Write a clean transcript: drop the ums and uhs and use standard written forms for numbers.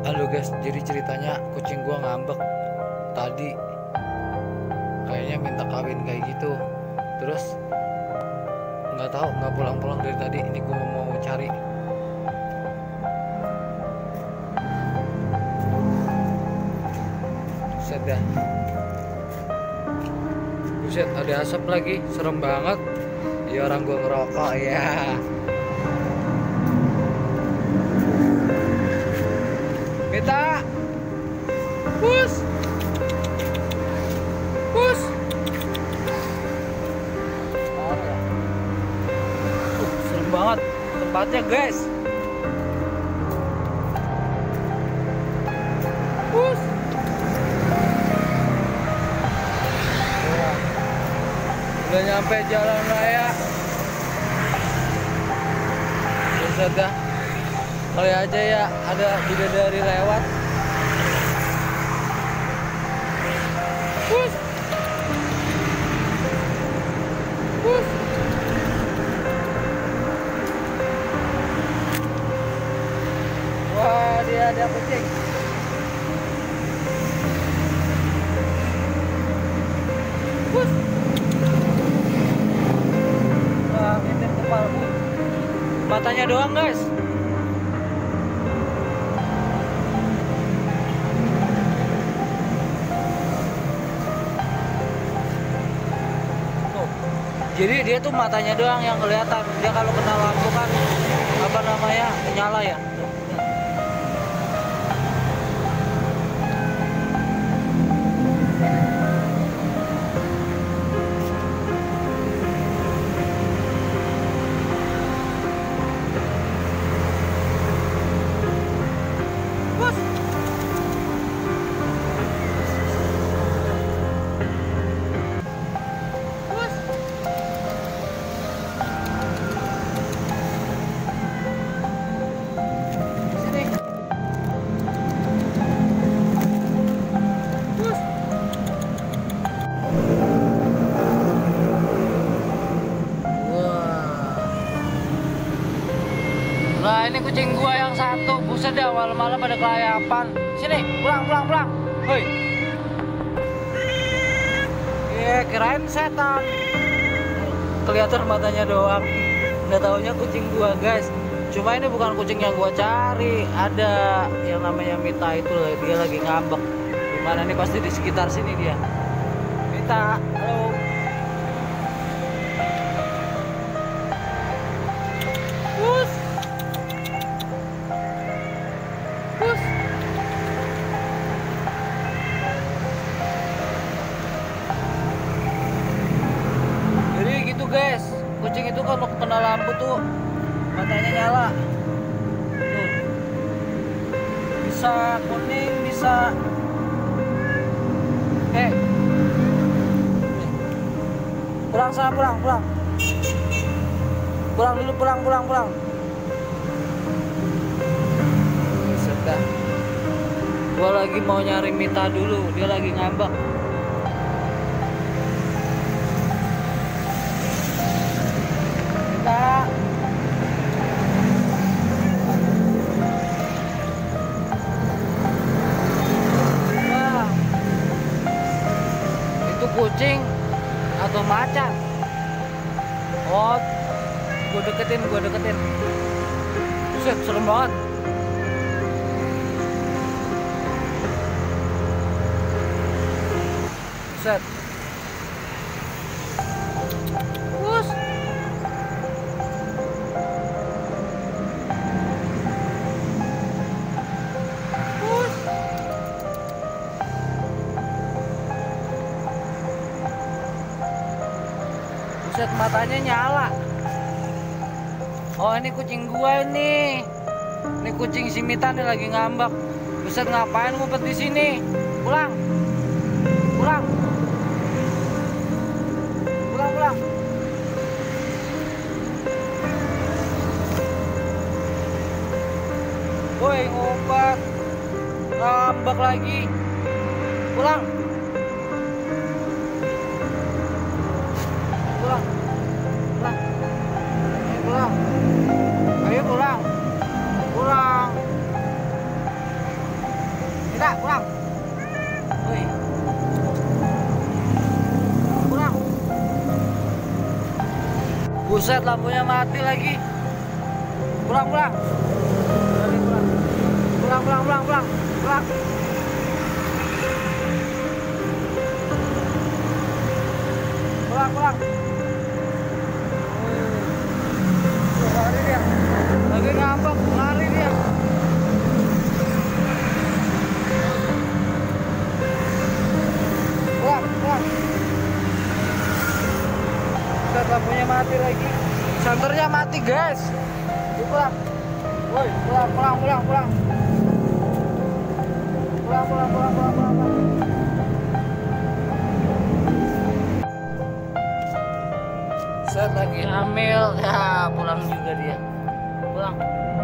Halo guys, jadi ceritanya kucing gua ngambek tadi, kayaknya minta kawin kayak gitu. Terus nggak tahu, nggak pulang-pulang dari tadi. Ini gua mau cari. Buset dah, buset, ada asap lagi, serem banget. Ya orang gua ngerokok ya. Mitah, push. Serem banget tempatnya guys. Push. Udah nyampe jalan raya. Buset dah. Kali aja ya ada bidadari lewat. Push. Wah, dia ada kucing. Push. Wah, bintik kepala pun. Matanya doang, guys. Jadi dia tuh matanya doang yang kelihatan. Dia kalau kena lampu kan apa namanya nyala ya. Nah, ini kucing gua yang satu. Buset dah, malam-malam pada kelayapan. Sini, pulang. Hoi. Ya, kirain setan. Kelihatan matanya doang. Nggak taunya kucing gua, guys. Cuma ini bukan kucing yang gua cari. Ada yang namanya Mitah itu, dia lagi ngambek. Dimana nih, pasti di sekitar sini dia. Mitah, halo. Guys, kucing itu kalau kena lampu tuh matanya nyala tuh. Bisa kuning, bisa pulang sana, pulang dulu. Sudah, gua lagi mau nyari Mitah dulu, dia lagi ngambek. Kucing atau macan? Oh, gue deketin. Buset, serem banget. Buset. Bus. Matanya nyala. Oh, ini kucing gua nih. Ini kucing si Mitah nih lagi ngambek. Buset, ngapain ngumpet di sini? Pulang. Woi, ngumpet. Ngambek lagi. Pulang. Buset, lampunya mati lagi. Pulang. Pulang. Lari dia. Lagi ngambek, lari dia. Pulang. Buset, lampunya mati lagi. Senternya mati, guys. Pulang. Set lagi hamil ya, pulang juga dia. Pulang.